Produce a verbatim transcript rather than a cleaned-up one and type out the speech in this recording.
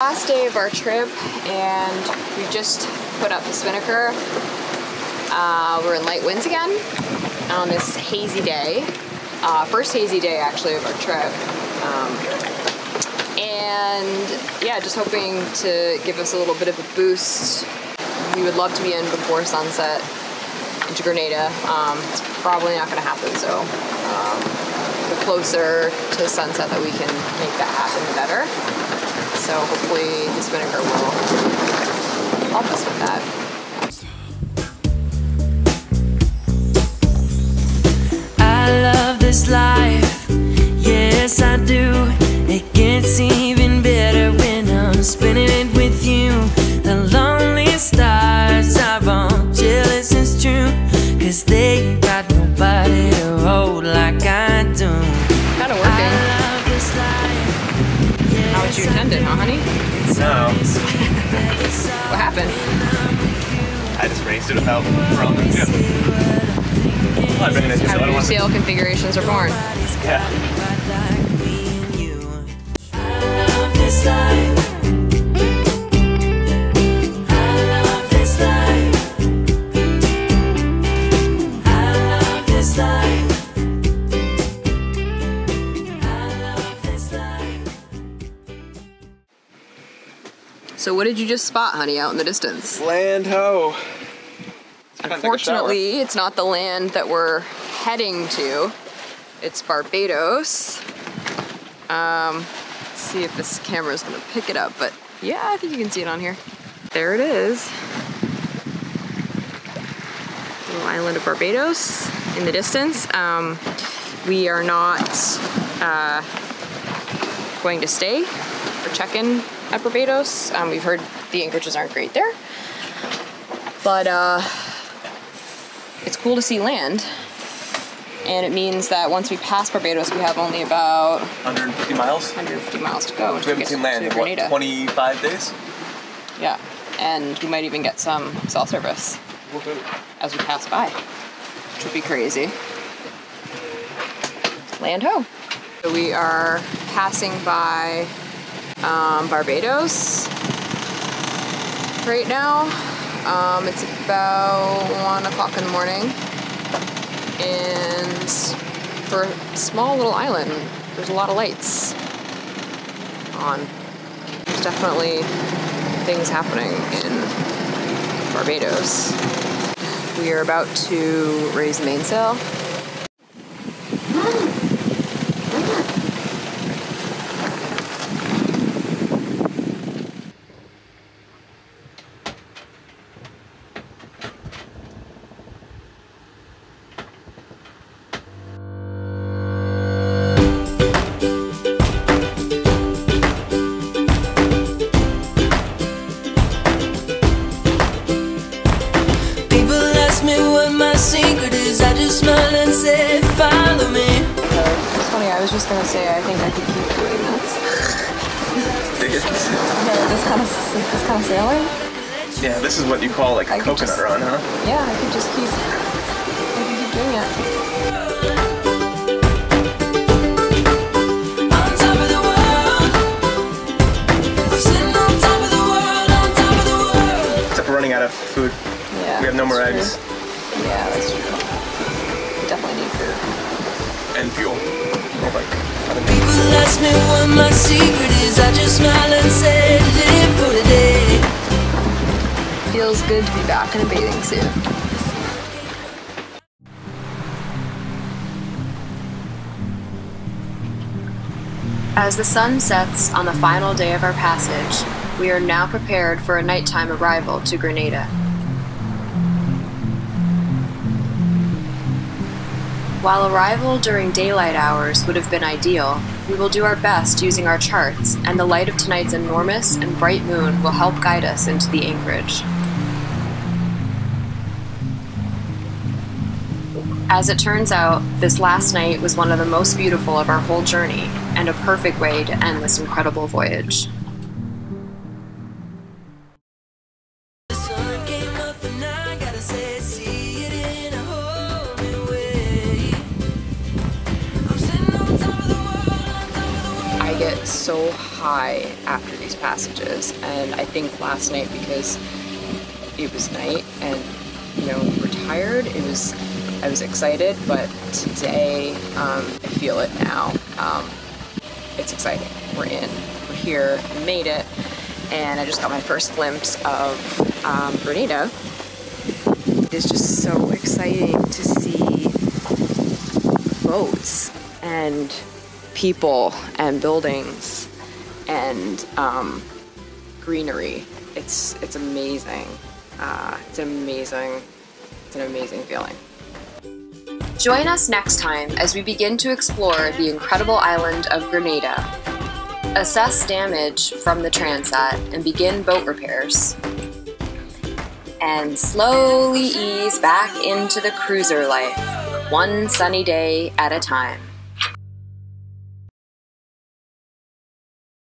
Last day of our trip, and we just put up the spinnaker. Uh, we're in light winds again on this hazy day. Uh, first hazy day actually of our trip. Um, and yeah, just hoping to give us a little bit of a boost. We would love to be in before sunset into Grenada. Um, it's probably not going to happen, so um, the closer to sunset that we can make that happen, the better. So hopefully the spinnaker will help us with that. I love this life, yes I do. It gets even better when I'm spinning it with you. The lonely stars are all jealous, it's true, cause they got nobody to hold like I do. Kinda working. I love this life. How would you attend it, huh, honey? No. What happened? I just raced it without problems. Yeah. Well, How new sail configurations are born. Yeah. I love this life. So what did you just spot, honey, out in the distance? Land ho. Unfortunately, it's not the land that we're heading to. It's Barbados. Um, let's see if this camera's gonna pick it up, but yeah, I think you can see it on here. There it is. Little island of Barbados in the distance. Um, we are not uh, going to stay or check in at Barbados. Um, we've heard the anchorages aren't great there, but uh, it's cool to see land, and it means that once we pass Barbados, we have only about one hundred fifty miles. one hundred fifty miles to go. We haven't seen land in what, twenty-five days? Yeah, and we might even get some cell service as we pass by, which would be crazy. Land ho! So we are passing by Um, Barbados right now. Um, it's about one o'clock in the morning, and for a small little island, there's a lot of lights on. There's definitely things happening in Barbados. We are about to raise the mainsail. I was just gonna say, I think I could keep doing this. Dig it. Okay, this kind of this kind of sailing. Yeah, this is what you call like a I coconut just, run, huh? Yeah, I could just keep. I could keep doing it. On top of the world. We're sitting on top of the world. On top of the world. Except we're running out of food. Yeah. We have no more true. eggs. Yeah, that's true. We definitely need food. And fuel. Oh my God. People ask me what my secret is, I just smile and say, live for today. Feels good to be back in a bathing suit. As the sun sets on the final day of our passage, we are now prepared for a nighttime arrival to Grenada. While arrival during daylight hours would have been ideal, we will do our best using our charts, and the light of tonight's enormous and bright moon will help guide us into the anchorage. As it turns out, this last night was one of the most beautiful of our whole journey, and a perfect way to end this incredible voyage. so high after these passages, and I think last night, because it was night and, you know, we were tired, it was, I was excited, but today um, I feel it now. Um, it's exciting. We're in, we're here, we made it, and I just got my first glimpse of um, Grenada. It's just so exciting to see boats and people and buildings and um, greenery. It's it's amazing. Uh, it's an amazing. It's an amazing feeling. Join us next time as we begin to explore the incredible island of Grenada, assess damage from the Transat, and begin boat repairs, and slowly ease back into the cruiser life, one sunny day at a time.